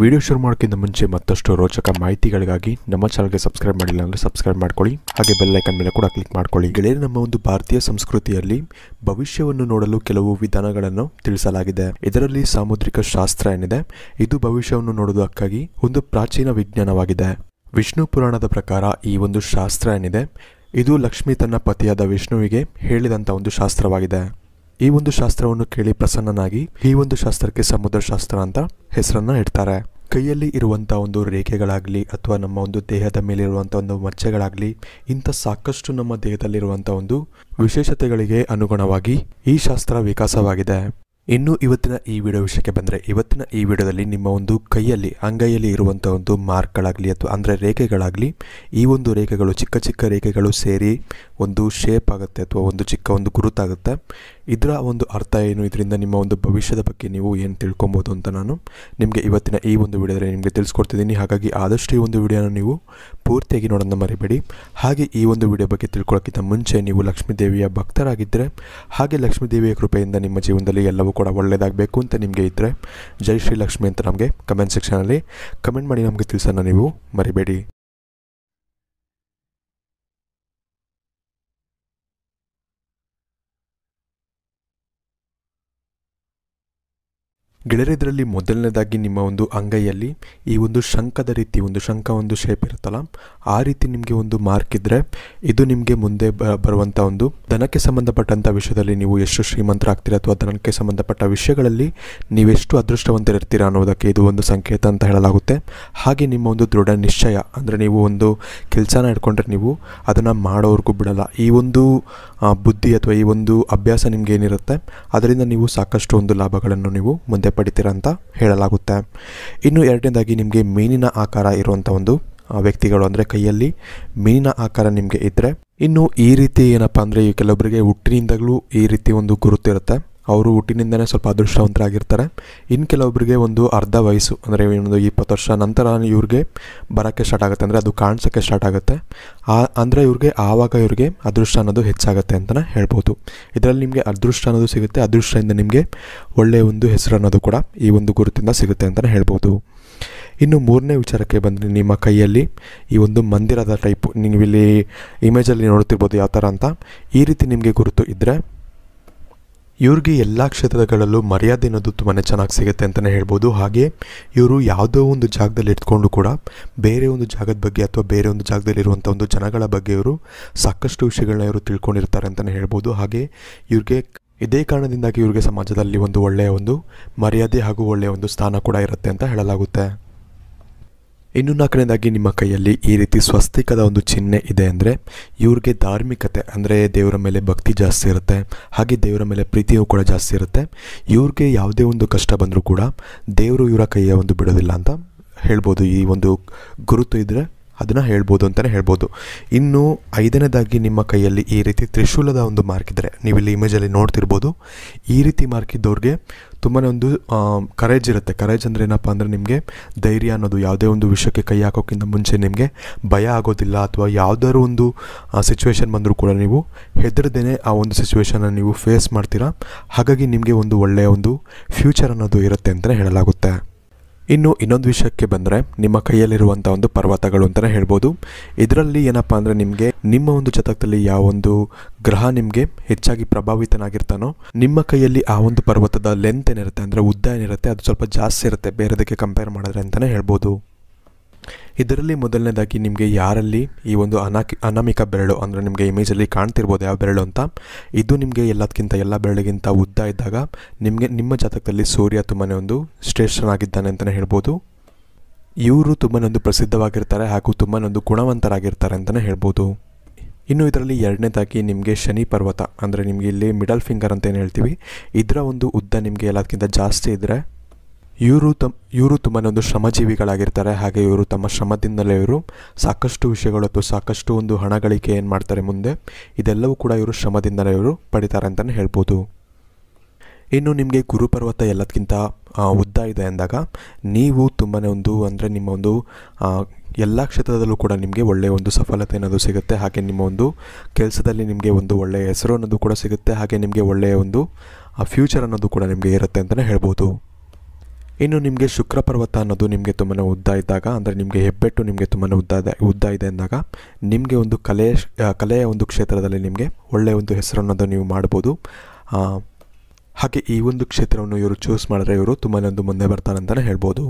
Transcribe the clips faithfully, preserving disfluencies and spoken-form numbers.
Video शुरू ಮಾಡೋಕ್ಕಿಂತ ಮುಂಚೆ ಮತ್ತಷ್ಟು ರೋಚಕ ಮಾಹಿತಿಗಳಿಗಾಗಿ ನಮ್ಮ ಚಾನೆಲ್ಗೆ ಸಬ್ಸ್ಕ್ರೈಬ್ ಮಾಡಿಲ್ಲ ಅಂದ್ರೆ ಸಬ್ಸ್ಕ್ರೈಬ್ ಮಾಡ್ಕೊಳ್ಳಿ ಹಾಗೆ ಬೆಲ್ ಐಕಾನ್ ಮೇಲೆ ಕೂಡ ಕ್ಲಿಕ್ ಮಾಡ್ಕೊಳ್ಳಿ ಗೆಳೆಯರೇ ನಮ್ಮ ಒಂದು ಭಾರತೀಯ ಸಂಸ್ಕೃತಿಯಲ್ಲಿ ಭವಿಷ್ಯವನ್ನು ನೋಡಲು ಕೆಲವು ವಿಧಾನಗಳನ್ನು ತಿಳಿಸಲಾಗಿದೆ ಇದರಲ್ಲಿ ಸಾಮುದ್ರಿಕ ಶಾಸ್ತ್ರ ಏನಿದೆ ಇದು ಭವಿಷ್ಯವನ್ನು ನೋಡುವುದಕ್ಕಾಗಿ ಒಂದು ಪ್ರಾಚೀನ ವಿಜ್ಞಾನವಾಗಿದೆ ವಿಷ್ಣು ಪುರಾಣದ ಪ್ರಕಾರ ಈ ಒಂದು ಶಾಸ್ತ್ರ ಏನಿದೆ ಇದು ಲಕ್ಷ್ಮಿ ತನ್ನ ಪತಿಯಾದ ವಿಷ್ಣುವಿಗೆ ಹೇಳಿದಂತ ಒಂದು ಶಾಸ್ತ್ರವಾಗಿದೆ ಈ ಒಂದು ಶಾಸ್ತ್ರವನ್ನು ಕೇಳಿ ಪ್ರಸನ್ನನಾಗಿ ಈ ಒಂದು ಶಾಸ್ತ್ರಕ್ಕೆ ಸಮುದ್ರ ಶಾಸ್ತ್ರ ಅಂತ ಹೆಸರನ್ನ ಇಡ್ತಾರೆ ಕೈಯಲ್ಲಿ ಇರುವಂತ ಒಂದು ರೇಖೆಗಳಾಗಲಿ ಅಥವಾ ನಮ್ಮ ಒಂದು ದೇಹದ ಮೇಲೆ ಇರುವಂತ ಒಂದು ಮಚ್ಚೆಗಳಾಗಲಿ ಇಂತ ಸಾಕಷ್ಟು ನಮ್ಮ ದೇಹದಲ್ಲಿ ಇರುವಂತ ಒಂದು ವಿಶೇಷತೆಗಳಿಗೆ ಅನುಗುಣವಾಗಿ ಈ ಶಾಸ್ತ್ರ ವಿಕಾಸವಾಗಿದೆ ಇನ್ನು ಇವತ್ತಿನ ಈ ವಿಡಿಯೋ ವಿಷಯಕ್ಕೆ ಬಂದ್ರೆ ಇವತ್ತಿನ ಈ ವಿಡಿಯೋದಲ್ಲಿ ನಿಮ್ಮ ಒಂದು ಕೈಯಲ್ಲಿ ಅಂಗೈಯಲ್ಲಿ ಇರುವಂತ ಒಂದು ಮಾರ್ಕ್ ಗಳಾಗಲಿ ಅಥವಾ ಅಂದ್ರೆ ರೇಖೆಗಳಾಗಲಿ ಈ ಒಂದು ರೇಖೆಗಳು ಚಿಕ್ಕ ಚಿಕ್ಕ ರೇಖೆಗಳು ಸೇರಿ ಒಂದು ಶೇಪ್ ಆಗುತ್ತೆ ಅಥವಾ ಒಂದು ಚಿಕ್ಕ ಒಂದು ಗುರುತಾಗುತ್ತೆ ಇದರ ಒಂದು ಅರ್ಥ ಏನು ಇದರಿಂದ ನಿಮ್ಮ ಒಂದು ಭವಿಷ್ಯದ ಬಗ್ಗೆ ನೀವು ಏನು ತಿಳ್ಕೊಬಹುದು ಅಂತ ನಾನು ನಿಮಗೆ ಇವತ್ತಿನ ಈ ಒಂದು ವಿಡಿಯೋದಲ್ಲಿ ನಿಮಗೆ ತಿಳಿಸ್ಕೊಡ್ತಿದ್ದೀನಿ ಹಾಗಾಗಿ ಆದಷ್ಟು ಈ ಒಂದು ವಿಡಿಯೋನ ನೀವು ಪೂರ್ತಿಯಾಗಿ ನೋಡೋಣ ಮರಿಬೇಡಿ ಹಾಗೆ ಈ ಒಂದು ವಿಡಿಯೋ ಬಗ್ಗೆ ತಿಳ್ಕೊಳ್ಳೋಕ್ಕಿಂತ ಮುಂಚೆ ನೀವು ಲಕ್ಷ್ಮೀ ದೇವಿಯ ಭಕ್ತರಾಗಿದ್ದರೆ ಹಾಗೆ ಲಕ್ಷ್ಮೀ ದೇವಿಯ ಕೃಪೆಯಿಂದ ನಿಮ್ಮ ಜೀವನದಲ್ಲಿ ಎಲ್ಲವೂ ಕೂಡ ಒಳ್ಳೆಯದಾಗಬೇಕು ಅಂತ ನಿಮಗೆ ಇದ್ದರೆ ಜೈ ಶ್ರೀ ಲಕ್ಷ್ಮಿ ಅಂತ ನಮಗೆ ಕಮೆಂಟ್ ಸೆಕ್ಷನಲ್ಲಿ ಕಮೆಂಟ್ ಮಾಡಿ ನಮಗೆ ತಿಳಿಸೋಣ ನೀವು ಮರಿಬೇಡಿ ಗೆಳೆಯರೇ ಮೊದಲನೇದಾಗಿ ನಿಮ್ಮ ಒಂದು ಅಂಗೈಯಲ್ಲಿ ಈ ಒಂದು ಶಂಕದ ರೀತಿ ಒಂದು ಶಂಕ ಒಂದು ಶೇಪ್ ಇರುತ್ತಲ್ಲ ಆ ರೀತಿ ನಿಮಗೆ ಒಂದು ಮಾರ್ಕ್ ಇದ್ರೆ ಇದು ನಿಮಗೆ ಮುಂದೆ ಬರುವಂತ ಒಂದು ಧನಕ್ಕೆ ಸಂಬಂಧಪಟ್ಟಂತ ವಿಷಯದಲ್ಲಿ ನೀವು ಎಷ್ಟು ಶ್ರೀಮಂತರಾಗ್ತೀರಾ ಅಥವಾ ಧನಕ್ಕೆ ಸಂಬಂಧಪಟ್ಟ ವಿಷಯಗಳಲ್ಲಿ ನೀವೆಷ್ಟು ಅದೃಷ್ಟವಂತರಿರ್ತೀರಾ ಅನ್ನೋದಕ್ಕೆ ಇದು ಒಂದು ಸಂಕೇತ ಅಂತ ಹೇಳಲಾಗುತ್ತೆ ಹಾಗೆ ನಿಮ್ಮ ಒಂದು ದೃಢ ನಿಶ್ಚಯ ಅಂದರೆ ನೀವು ಒಂದು ಕೆಲಸನ ಹಿಡ್ಕೊಂಡ್ರೆ ನೀವು ಅದನ್ನು ಮಾಡೋವರೆಗೂ ಬಿಡಲ್ಲ ಈ ಒಂದು ಬುದ್ಧಿ ಅಥವಾ ಈ ಒಂದು ಅಭ್ಯಾಸ ನಿಮ್ಗೆ ಏನಿರುತ್ತೆ ಅದರಿಂದ ನೀವು ಸಾಕಷ್ಟು ಒಂದು ಲಾಭಗಳನ್ನು ನೀವು ಮುಂದೆ ಪಡಿತೀರ ಅಂತ ಹೇಳಲಾಗುತ್ತೆ ಇನ್ನು ಎರಡನೇದಾಗಿ ನಿಮಗೆ ಮೀನಿನ ಆಕಾರ ಇರುವಂಥ ಒಂದು ವ್ಯಕ್ತಿಗಳು ಅಂದರೆ ಕೈಯಲ್ಲಿ ಮೀನಿನ ಆಕಾರ ನಿಮಗೆ ಇದ್ದರೆ ಇನ್ನು ಈ ರೀತಿ ಏನಪ್ಪ ಅಂದರೆ ಈ ಕೆಲವೊಬ್ಬರಿಗೆ ಹುಟ್ಟಿನಿಂದಲೂ ಈ ರೀತಿ ಒಂದು ಗುರುತಿರುತ್ತೆ ಅವರು ಹುಟ್ಟಿನಿಂದನೇ ಸ್ವಲ್ಪ ಅದೃಷ್ಟವಂತರಾಗಿರ್ತಾರೆ ಇನ್ನು ಕೆಲವೊಬ್ಬರಿಗೆ ಒಂದು ಅರ್ಧ ವಯಸ್ಸು ಅಂದರೆ ಒಂದು ಇಪ್ಪತ್ತು ವರ್ಷ ನಂತರ ಇವ್ರಿಗೆ ಬರೋಕ್ಕೆ ಸ್ಟಾರ್ಟ್ ಆಗುತ್ತೆ ಅಂದರೆ ಅದು ಕಾಣಿಸೋಕ್ಕೆ ಸ್ಟಾರ್ಟ್ ಆಗುತ್ತೆ ಆ ಅಂದರೆ ಇವ್ರಿಗೆ ಆವಾಗ ಇವ್ರಿಗೆ ಅದೃಷ್ಟ ಅನ್ನೋದು ಹೆಚ್ಚಾಗುತ್ತೆ ಅಂತಲೇ ಹೇಳ್ಬೋದು ಇದರಲ್ಲಿ ನಿಮಗೆ ಅದೃಷ್ಟ ಅನ್ನೋದು ಸಿಗುತ್ತೆ ಅದೃಷ್ಟದಿಂದ ನಿಮಗೆ ಒಳ್ಳೆಯ ಒಂದು ಹೆಸರು ಅನ್ನೋದು ಕೂಡ ಈ ಒಂದು ಗುರುತಿಂದ ಸಿಗುತ್ತೆ ಅಂತಲೇ ಹೇಳ್ಬೋದು ಇನ್ನು ಮೂರನೇ ವಿಚಾರಕ್ಕೆ ಬಂದರೆ ನಿಮ್ಮ ಕೈಯಲ್ಲಿ ಈ ಒಂದು ಮಂದಿರದ ಟೈಪ್ ನೀವಿಲ್ಲಿ ಇಮೇಜಲ್ಲಿ ನೋಡ್ತಿರ್ಬೋದು ಯಾವ ಥರ ಅಂತ ಈ ರೀತಿ ನಿಮಗೆ ಗುರುತು ಇದ್ದರೆ ಇವ್ರಿಗೆ ಎಲ್ಲ ಕ್ಷೇತ್ರಗಳಲ್ಲೂ ಮರ್ಯಾದೆ ಅನ್ನೋದು ತುಂಬಾ ಚೆನ್ನಾಗಿ ಸಿಗುತ್ತೆ ಅಂತಲೇ ಹೇಳ್ಬೋದು ಹಾಗೆ ಇವರು ಯಾವುದೋ ಒಂದು ಜಾಗದಲ್ಲಿ ಇಟ್ಕೊಂಡು ಕೂಡ ಬೇರೆ ಒಂದು ಜಾಗದ ಬಗ್ಗೆ ಅಥವಾ ಬೇರೆ ಒಂದು ಜಾಗದಲ್ಲಿರುವಂಥ ಒಂದು ಜನಗಳ ಬಗ್ಗೆ ಇವರು ಸಾಕಷ್ಟು ವಿಷಯಗಳನ್ನ ಇವರು ತಿಳ್ಕೊಂಡಿರ್ತಾರೆ ಅಂತಲೇ ಹೇಳ್ಬೋದು ಹಾಗೆ ಇವ್ರಿಗೆ ಇದೇ ಕಾರಣದಿಂದಾಗಿ ಇವ್ರಿಗೆ ಸಮಾಜದಲ್ಲಿ ಒಂದು ಒಳ್ಳೆಯ ಒಂದು ಮರ್ಯಾದೆ ಹಾಗೂ ಒಳ್ಳೆಯ ಒಂದು ಸ್ಥಾನ ಕೂಡ ಇರುತ್ತೆ ಅಂತ ಹೇಳಲಾಗುತ್ತೆ ಇನ್ನು ನಾಲ್ಕನೇದಾಗಿ ನಿಮ್ಮ ಕೈಯಲ್ಲಿ ಈ ರೀತಿ ಸ್ವಸ್ತಿಕದ ಒಂದು ಚಿಹ್ನೆ ಇದೆ ಅಂದರೆ ಇವ್ರಿಗೆ ಧಾರ್ಮಿಕತೆ ಅಂದರೆ ದೇವರ ಮೇಲೆ ಭಕ್ತಿ ಜಾಸ್ತಿ ಇರುತ್ತೆ ಹಾಗೆ ದೇವರ ಮೇಲೆ ಪ್ರೀತಿಯೂ ಕೂಡ ಜಾಸ್ತಿ ಇರುತ್ತೆ ಇವ್ರಿಗೆ ಯಾವುದೇ ಒಂದು ಕಷ್ಟ ಬಂದರೂ ಕೂಡ ದೇವರು ಇವರ ಕೈಯ ಒಂದು ಬಿಡೋದಿಲ್ಲ ಅಂತ ಹೇಳ್ಬೋದು ಈ ಒಂದು ಗುರುತು ಇದ್ದರೆ ಅದನ್ನು ಹೇಳ್ಬೋದು ಅಂತಲೇ ಹೇಳ್ಬೋದು ಇನ್ನು ಐದನೇದಾಗಿ ನಿಮ್ಮ ಕೈಯಲ್ಲಿ ಈ ರೀತಿ ತ್ರಿಶೂಲದ ಒಂದು ಮಾರ್ಕ್ ಇದ್ದರೆ ನೀವಿಲ್ಲಿ ಇಮೇಜಲ್ಲಿ ನೋಡ್ತಿರ್ಬೋದು ಈ ರೀತಿ ಮಾರ್ಕ್ ಇದ್ದವ್ರಿಗೆ ತುಂಬಾ ಒಂದು ಕರೇಜ್ ಇರುತ್ತೆ ಕರೇಜ್ ಅಂದರೆ ಏನಪ್ಪ ಅಂದರೆ ನಿಮಗೆ ಧೈರ್ಯ ಅನ್ನೋದು ಯಾವುದೇ ಒಂದು ವಿಷಯಕ್ಕೆ ಕೈ ಹಾಕೋಕ್ಕಿಂತ ಮುಂಚೆ ನಿಮಗೆ ಭಯ ಆಗೋದಿಲ್ಲ ಅಥವಾ ಯಾವುದಾದ್ರು ಒಂದು ಸಿಚುವೇಶನ್ ಬಂದರೂ ಕೂಡ ನೀವು ಹೆದರದೇನೆ ಆ ಒಂದು ಸಿಚುವೇಶನ್ನ ನೀವು ಫೇಸ್ ಮಾಡ್ತೀರಾ ಹಾಗಾಗಿ ನಿಮಗೆ ಒಂದು ಒಳ್ಳೆಯ ಒಂದು ಫ್ಯೂಚರ್ ಅನ್ನೋದು ಇರುತ್ತೆ ಅಂತಲೇ ಹೇಳಲಾಗುತ್ತೆ ಇನ್ನು ಇನ್ನೊಂದು ವಿಷಯಕ್ಕೆ ಬಂದರೆ ನಿಮ್ಮ ಕೈಯಲ್ಲಿರುವಂಥ ಒಂದು ಪರ್ವತಗಳು ಅಂತಲೇ ಹೇಳ್ಬೋದು ಇದರಲ್ಲಿ ಏನಪ್ಪ ಅಂದರೆ ನಿಮಗೆ ನಿಮ್ಮ ಒಂದು ಜಾತಕದಲ್ಲಿ ಯಾವೊಂದು ಗ್ರಹ ನಿಮಗೆ ಹೆಚ್ಚಾಗಿ ಪ್ರಭಾವಿತನಾಗಿರ್ತಾನೋ ನಿಮ್ಮ ಕೈಯಲ್ಲಿ ಆ ಒಂದು ಪರ್ವತದ ಲೆಂತ್ ಏನಿರುತ್ತೆ ಅಂದರೆ ಉದ್ದ ಏನಿರುತ್ತೆ ಅದು ಸ್ವಲ್ಪ ಜಾಸ್ತಿ ಇರುತ್ತೆ ಬೇರೆದಕ್ಕೆ ಕಂಪೇರ್ ಮಾಡಿದ್ರೆ ಅಂತಲೇ ಹೇಳ್ಬೋದು ಇದರಲ್ಲಿ ಮೊದಲನೇದಾಗಿ ನಿಮಗೆ ಯಾರಲ್ಲಿ ಈ ಒಂದು ಅನಾಕಿ ಅನಾಮಿಕ ಬೆರಳು ಅಂದರೆ ನಿಮಗೆ ಇಮೇಜಲ್ಲಿ ಕಾಣ್ತಿರ್ಬೋದು ಯಾವ ಬೆರಳು ಅಂತ ಇದು ನಿಮಗೆ ಎಲ್ಲದಕ್ಕಿಂತ ಎಲ್ಲ ಬೆರಳಿಗಿಂತ ಉದ್ದ ಇದ್ದಾಗ ನಿಮಗೆ ನಿಮ್ಮ ಜಾತಕದಲ್ಲಿ ಸೂರ್ಯ ತುಂಬನೇ ಒಂದು ಶ್ರೇಷ್ಠನಾಗಿದ್ದಾನೆ ಅಂತಲೇ ಹೇಳ್ಬೋದು ಇವರು ತುಂಬನೇ ಒಂದು ಪ್ರಸಿದ್ಧವಾಗಿರ್ತಾರೆ ಹಾಗೂ ತುಂಬನೇ ಒಂದು ಗುಣವಂತರಾಗಿರ್ತಾರೆ ಅಂತಲೇ ಹೇಳ್ಬೋದು ಇನ್ನು ಇದರಲ್ಲಿ ಎರಡನೇದಾಗಿ ನಿಮಗೆ ಶನಿ ಪರ್ವತ ಅಂದರೆ ನಿಮಗೆ ಇಲ್ಲಿ ಮಿಡಲ್ ಫಿಂಗರ್ ಅಂತ ಏನು ಹೇಳ್ತೀವಿ ಇದರ ಒಂದು ಉದ್ದ ನಿಮಗೆ ಎಲ್ಲದಕ್ಕಿಂತ ಜಾಸ್ತಿ ಇದ್ದರೆ ಇವರು ತಮ್ಮ ಇವರು ತುಂಬಾ ಒಂದು ಶ್ರಮಜೀವಿಗಳಾಗಿರ್ತಾರೆ ಹಾಗೆ ಇವರು ತಮ್ಮ ಶ್ರಮದಿಂದಲೇ ಇವರು ಸಾಕಷ್ಟು ವಿಷಯಗಳು ಅಥವಾ ಸಾಕಷ್ಟು ಒಂದು ಹಣ ಗಳಿಕೆ ಏನು ಮಾಡ್ತಾರೆ ಮುಂದೆ ಇದೆಲ್ಲವೂ ಕೂಡ ಇವರು ಶ್ರಮದಿಂದಲೇ ಇವರು ಪಡಿತಾರೆ ಅಂತಲೇ ಹೇಳ್ಬೋದು ಇನ್ನು ನಿಮಗೆ ಗುರುಪರ್ವತ ಎಲ್ಲದಕ್ಕಿಂತ ಉದ್ದ ಇದೆ ಅಂದಾಗ ನೀವು ತುಂಬಾ ಒಂದು ಅಂದರೆ ನಿಮ್ಮ ಒಂದು ಎಲ್ಲ ಕ್ಷೇತ್ರದಲ್ಲೂ ಕೂಡ ನಿಮಗೆ ಒಳ್ಳೆಯ ಒಂದು ಸಫಲತೆ ಅನ್ನೋದು ಸಿಗುತ್ತೆ ಹಾಗೆ ನಿಮ್ಮ ಒಂದು ಕೆಲಸದಲ್ಲಿ ನಿಮಗೆ ಒಂದು ಒಳ್ಳೆಯ ಹೆಸರು ಅನ್ನೋದು ಕೂಡ ಸಿಗುತ್ತೆ ಹಾಗೆ ನಿಮಗೆ ಒಳ್ಳೆಯ ಒಂದು ಫ್ಯೂಚರ್ ಅನ್ನೋದು ಕೂಡ ನಿಮಗೆ ಇರುತ್ತೆ ಅಂತಲೇ ಹೇಳ್ಬೋದು ಇನ್ನು ನಿಮಗೆ ಶುಕ್ರ ಪರ್ವತ ಅನ್ನೋದು ನಿಮಗೆ ತುಂಬಾ ಉದ್ದ ಇದ್ದಾಗ ಅಂದರೆ ನಿಮಗೆ ಹೆಬ್ಬೆಟ್ಟು ನಿಮಗೆ ತುಂಬಾ ಉದ್ದ ಇದೆ ಉದ್ದ ಇದೆ ಅಂದಾಗ ನಿಮಗೆ ಒಂದು ಕಲೆ ಕಲೆಯ ಒಂದು ಕ್ಷೇತ್ರದಲ್ಲಿ ನಿಮಗೆ ಒಳ್ಳೆಯ ಒಂದು ಹೆಸರನ್ನು ನೀವು ಮಾಡಬಹುದು। ಹಾಗೆ ಈ ಒಂದು ಕ್ಷೇತ್ರವನ್ನು ಇವರು ಚೂಸ್ ಮಾಡಿದ್ರೆ ಇವರು ತುಂಬಾ ಒಂದು ಮುಂದೆ ಬರ್ತಾರೆ ಅಂತಾನೆ ಹೇಳಬಹುದು।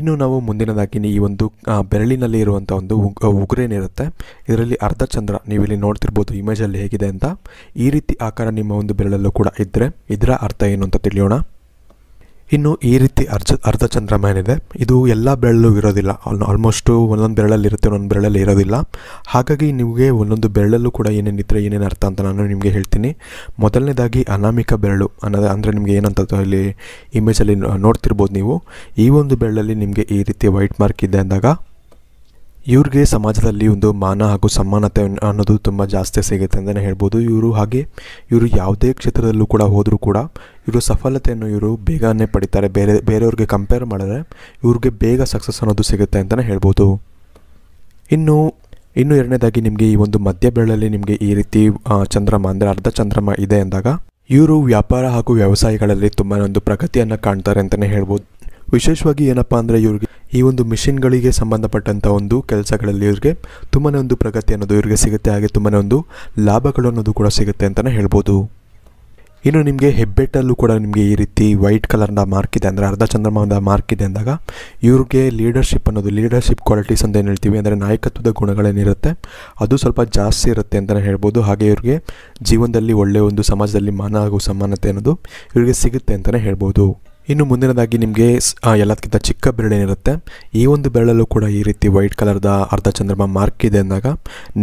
ಇನ್ನು ನಾವು ಮುಂದಿನದಾಗಿ ಈ ಒಂದು ಬೆರಳಿನಲ್ಲಿ ಇರುವಂತ ಒಂದು ಉಗುರೇನಿರುತ್ತೆ ಇದರಲ್ಲಿ ಅರ್ಧ ಚಂದ್ರ ನೀವು ಇಲ್ಲಿ ನೋಡ್ತಿರಬಹುದು ಇಮೇಜಲ್ಲಿ ಹೇಗಿದೆ ಅಂತ। ಈ ರೀತಿ ಆಕಾರ ನಿಮ್ಮ ಒಂದು ಬೆರಳಲ್ಲೂ ಕೂಡ ಇದ್ದರೆ ಇದರ ಅರ್ಥ ಏನು ಅಂತ ತಿಳಿಯೋಣ। ಇನ್ನು ಈ ರೀತಿ ಅರ್ಧ ಅರ್ಧ ಚಂದ್ರ ಏನಿದೆ ಇದು ಎಲ್ಲ ಬೆರಳಲ್ಲೂ ಇರೋದಿಲ್ಲ, ಆಲ್ಮೋಸ್ಟು ಒಂದೊಂದು ಬೆರಳಲ್ಲಿ ಇರುತ್ತೆ, ಒಂದೊಂದು ಬೆರಳಲ್ಲಿ ಇರೋದಿಲ್ಲ। ಹಾಗಾಗಿ ನಿಮಗೆ ಒಂದೊಂದು ಬೆರಳಲ್ಲೂ ಕೂಡ ಏನೇನಿದ್ರೆ ಏನೇನು ಅರ್ಥ ಅಂತ ನಾನು ನಿಮಗೆ ಹೇಳ್ತೀನಿ। ಮೊದಲನೇದಾಗಿ ಅನಾಮಿಕ ಬೆರಳು ಅನ್ನೋದು ಅಂದರೆ ನಿಮಗೆ ಏನಂತ ಇಲ್ಲಿ ಇಮೇಜಲ್ಲಿ ನೋಡ್ತಿರ್ಬೋದು ನೀವು, ಈ ಒಂದು ಬೆರಳಲ್ಲಿ ನಿಮಗೆ ಈ ರೀತಿ ವೈಟ್ ಮಾರ್ಕ್ ಇದೆ ಅಂದಾಗ ಇವ್ರಿಗೆ ಸಮಾಜದಲ್ಲಿ ಒಂದು ಮಾನ ಹಾಗೂ ಸಮಾನತೆ ಅನ್ನೋದು ತುಂಬ ಜಾಸ್ತಿ ಸಿಗುತ್ತೆ ಅಂತಲೇ ಹೇಳ್ಬೋದು। ಇವರು ಹಾಗೆ ಇವರು ಯಾವುದೇ ಕ್ಷೇತ್ರದಲ್ಲೂ ಕೂಡ ಹೋದರೂ ಕೂಡ ಇವರು ಸಫಲತೆಯನ್ನು ಇವರು ಬೇಗನೆ ಪಡಿತಾರೆ, ಬೇರೆ ಬೇರೆಯವ್ರಿಗೆ ಕಂಪೇರ್ ಮಾಡಿದ್ರೆ ಇವ್ರಿಗೆ ಬೇಗ ಸಕ್ಸಸ್ ಅನ್ನೋದು ಸಿಗುತ್ತೆ ಅಂತಲೇ ಹೇಳ್ಬೋದು। ಇನ್ನು ಇನ್ನು ಎರಡನೇದಾಗಿ ನಿಮಗೆ ಈ ಒಂದು ಮಧ್ಯ ಬೆರಳಲ್ಲಿ ನಿಮಗೆ ಈ ರೀತಿ ಚಂದ್ರಮ ಅಂದರೆ ಅರ್ಧ ಚಂದ್ರಮ ಇದೆ ಅಂದಾಗ ಇವರು ವ್ಯಾಪಾರ ಹಾಗೂ ವ್ಯವಸಾಯಗಳಲ್ಲಿ ತುಂಬಾ ಒಂದು ಪ್ರಗತಿಯನ್ನು ಕಾಣ್ತಾರೆ ಅಂತಲೇ ಹೇಳ್ಬೋದು। ವಿಶೇಷವಾಗಿ ಏನಪ್ಪ ಅಂದರೆ ಇವ್ರಿಗೆ ಈ ಒಂದು ಮಿಷಿನ್ಗಳಿಗೆ ಸಂಬಂಧಪಟ್ಟಂಥ ಒಂದು ಕೆಲಸಗಳಲ್ಲಿ ಇವ್ರಿಗೆ ತುಂಬಾ ಒಂದು ಪ್ರಗತಿ ಅನ್ನೋದು ಇವ್ರಿಗೆ ಸಿಗುತ್ತೆ, ಹಾಗೆ ತುಂಬಾ ಒಂದು ಲಾಭಗಳು ಅನ್ನೋದು ಕೂಡ ಸಿಗುತ್ತೆ ಅಂತಲೇ ಹೇಳ್ಬೋದು। ಇನ್ನು ನಿಮಗೆ ಹೆಬ್ಬೆಟ್ಟಲ್ಲೂ ಕೂಡ ನಿಮಗೆ ಈ ರೀತಿ ವೈಟ್ ಕಲರ್ನ ಮಾರ್ಕ್ ಇದೆ ಅಂದರೆ ಅರ್ಧ ಚಂದ್ರಮಾನದ ಮಾರ್ಕ್ ಇದೆ ಅಂದಾಗ ಇವ್ರಿಗೆ ಲೀಡರ್ಶಿಪ್ ಅನ್ನೋದು ಲೀಡರ್ಶಿಪ್ ಕ್ವಾಲಿಟೀಸ್ ಅಂತ ಏನು ಹೇಳ್ತೀವಿ ಅಂದರೆ ನಾಯಕತ್ವದ ಗುಣಗಳೇನಿರುತ್ತೆ ಅದು ಸ್ವಲ್ಪ ಜಾಸ್ತಿ ಇರುತ್ತೆ ಅಂತಲೇ ಹೇಳ್ಬೋದು। ಹಾಗೆ ಇವ್ರಿಗೆ ಜೀವನದಲ್ಲಿ ಒಳ್ಳೆಯ ಒಂದು ಸಮಾಜದಲ್ಲಿ ಮಾನ ಹಾಗೂ ಸಮಾನತೆ ಅನ್ನೋದು ಇವ್ರಿಗೆ ಸಿಗುತ್ತೆ ಅಂತಲೇ ಹೇಳ್ಬೋದು। ಇನ್ನು ಮುಂದಿನದಾಗಿ ನಿಮಗೆ ಎಲ್ಲದಕ್ಕಿಂತ ಚಿಕ್ಕ ಬೆರಳೇನಿರುತ್ತೆ ಈ ಒಂದು ಬೆರಳಲ್ಲೂ ಕೂಡ ಈ ರೀತಿ ವೈಟ್ ಕಲರ್ದ ಅರ್ಧ ಚಂದ್ರಮ ಮಾರ್ಕ್ ಇದೆ ಅಂದಾಗ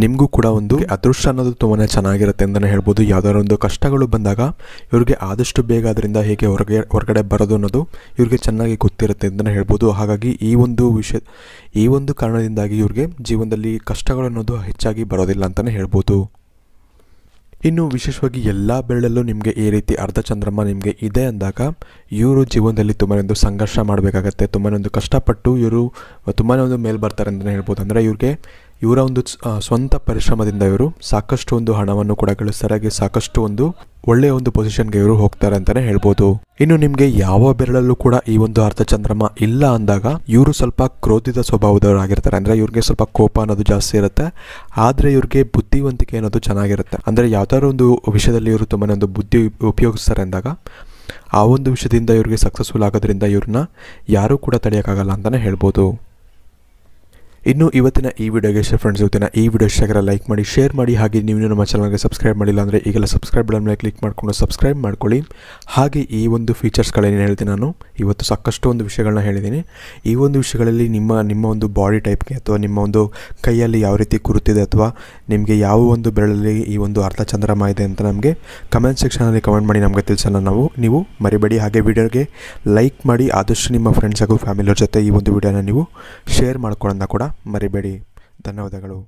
ನಿಮಗೂ ಕೂಡ ಒಂದು ಅದೃಷ್ಟ ಅನ್ನೋದು ತುಂಬಾ ಚೆನ್ನಾಗಿರುತ್ತೆ ಅಂತಲೇ ಹೇಳ್ಬೋದು। ಯಾವುದಾದ್ರು ಒಂದು ಕಷ್ಟಗಳು ಬಂದಾಗ ಇವ್ರಿಗೆ ಆದಷ್ಟು ಬೇಗ ಅದರಿಂದ ಹೇಗೆ ಹೊರಗೆ ಹೊರಗಡೆ ಬರೋದು ಅನ್ನೋದು ಇವ್ರಿಗೆ ಚೆನ್ನಾಗಿ ಗೊತ್ತಿರುತ್ತೆ ಅಂತಲೇ ಹೇಳ್ಬೋದು। ಹಾಗಾಗಿ ಈ ಒಂದು ವಿಷಯ ಈ ಒಂದು ಕಾರಣದಿಂದಾಗಿ ಇವ್ರಿಗೆ ಜೀವನದಲ್ಲಿ ಕಷ್ಟಗಳು ಅನ್ನೋದು ಹೆಚ್ಚಾಗಿ ಬರೋದಿಲ್ಲ ಅಂತಲೇ ಹೇಳ್ಬೋದು। ಇನ್ನು ವಿಶೇಷವಾಗಿ ಎಲ್ಲ ಬೆರಳಲ್ಲೂ ನಿಮಗೆ ಈ ರೀತಿ ಅರ್ಧ ಚಂದ್ರಮ ನಿಮಗೆ ಇದೆ ಅಂದಾಗ ಇವರು ಜೀವನದಲ್ಲಿ ತುಂಬಾ ಒಂದು ಸಂಘರ್ಷ ಮಾಡಬೇಕಾಗತ್ತೆ, ತುಂಬಾ ಒಂದು ಕಷ್ಟಪಟ್ಟು ಇವರು ತುಂಬಾ ಒಂದು ಮೇಲೆ ಬರ್ತಾರೆ ಅಂತಲೇ ಹೇಳ್ಬೋದು। ಅಂದರೆ ಇವ್ರಿಗೆ ಇವರ ಒಂದು ಸ್ವಂತ ಪರಿಶ್ರಮದಿಂದ ಇವರು ಸಾಕಷ್ಟು ಒಂದು ಹಣವನ್ನು ಕೂಡ ಗಳಿಸ್ತಾರೆ, ಹಾಗೆ ಸಾಕಷ್ಟು ಒಂದು ಒಳ್ಳೆಯ ಒಂದು ಪೊಸಿಷನ್ಗೆ ಇವರು ಹೋಗ್ತಾರೆ ಅಂತಲೇ ಹೇಳ್ಬೋದು। ಇನ್ನು ನಿಮಗೆ ಯಾವ ಬೆರಳಲ್ಲೂ ಕೂಡ ಈ ಒಂದು ಅರ್ಧ ಚಂದ್ರಮ ಇಲ್ಲ ಅಂದಾಗ ಇವರು ಸ್ವಲ್ಪ ಕ್ರೋಧಿತ ಸ್ವಭಾವದವರಾಗಿರ್ತಾರೆ, ಅಂದರೆ ಇವ್ರಿಗೆ ಸ್ವಲ್ಪ ಕೋಪ ಅನ್ನೋದು ಜಾಸ್ತಿ ಇರುತ್ತೆ, ಆದರೆ ಇವ್ರಿಗೆ ಬುದ್ಧಿವಂತಿಕೆ ಅನ್ನೋದು ಚೆನ್ನಾಗಿರುತ್ತೆ, ಅಂದರೆ ಯಾವ್ದಾದ್ರು ಒಂದು ವಿಷಯದಲ್ಲಿ ಇವರು ತುಂಬಾ ಒಂದು ಬುದ್ಧಿ ಉಪಯೋಗಿಸ್ತಾರೆ ಅಂದಾಗ ಆ ಒಂದು ವಿಷಯದಿಂದ ಇವ್ರಿಗೆ ಸಕ್ಸಸ್ಫುಲ್ ಆಗೋದ್ರಿಂದ ಇವ್ರನ್ನ ಯಾರೂ ಕೂಡ ತಡೆಯೋಕ್ಕಾಗಲ್ಲ ಅಂತಲೇ ಹೇಳ್ಬೋದು। ಇನ್ನು ಇವತ್ತಿನ ಈ ವಿಡಿಯೋಗೆ ಇಷ್ಟ ಫ್ರೆಂಡ್ಸ್, ಇವತ್ತಿನ ಈ ವಿಡಿಯೋ ಇಷ್ಟಾಗಿರೋ ಲೈಕ್ ಮಾಡಿ, ಶೇರ್ ಮಾಡಿ, ಹಾಗೆ ನೀವು ನಮ್ಮ ಚಾನಲ್ಗೆ ಸಬ್ಸ್ಕ್ರೈಬ್ ಮಾಡಿಲ್ಲ ಅಂದರೆ ಈಗೆಲ್ಲ ಸಬ್ಸ್ಕ್ರೈಬ್ ಬಟನ್ ಮೇಲೆ ಕ್ಲಿಕ್ ಮಾಡಿಕೊಂಡು ಸಬ್ಸ್ಕ್ರೈಬ್ ಮಾಡ್ಕೊಳ್ಳಿ। ಹಾಗೆ ಈ ಒಂದು ಫೀಚರ್ಸ್ಗಳೇನು ಹೇಳ್ತೀನಿ ನಾನು ಇವತ್ತು ಸಾಕಷ್ಟು ಒಂದು ವಿಷಯಗಳನ್ನ ಹೇಳಿದ್ದೀನಿ, ಈ ಒಂದು ವಿಷಯಗಳಲ್ಲಿ ನಿಮ್ಮ ನಿಮ್ಮ ಒಂದು ಬಾಡಿ ಟೈಪ್ಗೆ ಅಥವಾ ನಿಮ್ಮ ಒಂದು ಕೈಯಲ್ಲಿ ಯಾವ ರೀತಿ ಕುರುತಿದೆ ಅಥವಾ ನಿಮಗೆ ಯಾವ ಒಂದು ಬೆರಳಲ್ಲಿ ಈ ಒಂದು ಅರ್ಧ ಚಂದ್ರಮ ಇದೆ ಅಂತ ನಮಗೆ ಕಮೆಂಟ್ ಸೆಕ್ಷನಲ್ಲಿ ಕಮೆಂಟ್ ಮಾಡಿ ನಮಗೆ ತಿಳಿಸೋಣ ನಾವು ನೀವು ಮರಿಬೇಡಿ। ಹಾಗೆ ವಿಡಿಯೋಗೆ ಲೈಕ್ ಮಾಡಿ, ಆದಷ್ಟು ನಿಮ್ಮ ಫ್ರೆಂಡ್ಸ್ ಹಾಗೂ ಫ್ಯಾಮಿಲಿಯವ್ರ ಜೊತೆ ಈ ಒಂದು ವಿಡಿಯೋನ ನೀವು ಶೇರ್ ಮಾಡ್ಕೊಳ್ಳೋಣ ಕೂಡ ಮರಿಬೇಡಿ। ಧನ್ಯವಾದಗಳು.